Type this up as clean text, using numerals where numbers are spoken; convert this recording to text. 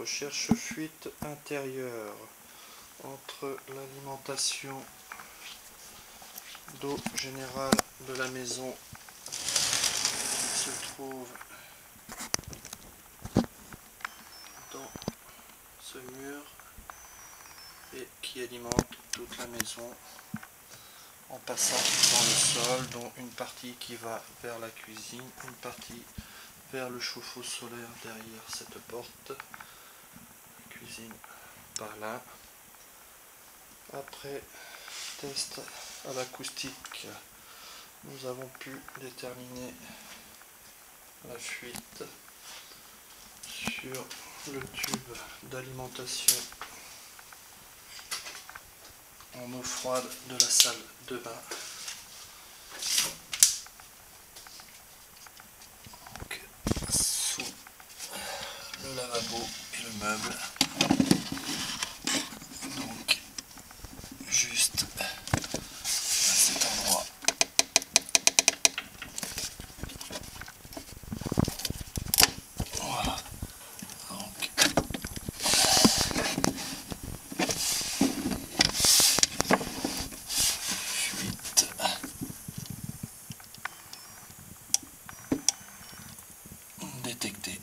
Recherche fuite intérieure entre l'alimentation d'eau générale de la maison qui se trouve dans ce mur et qui alimente toute la maison en passant dans le sol, dont une partie qui va vers la cuisine, une partie vers le chauffe-eau solaire derrière cette porte, la cuisine par là. Après test à l'acoustique, nous avons pu déterminer la fuite sur le tube d'alimentation en eau froide de la salle de bain. Donc, sous le lavabo et le meuble. Donc, juste à cet endroit. Voilà. Détecté.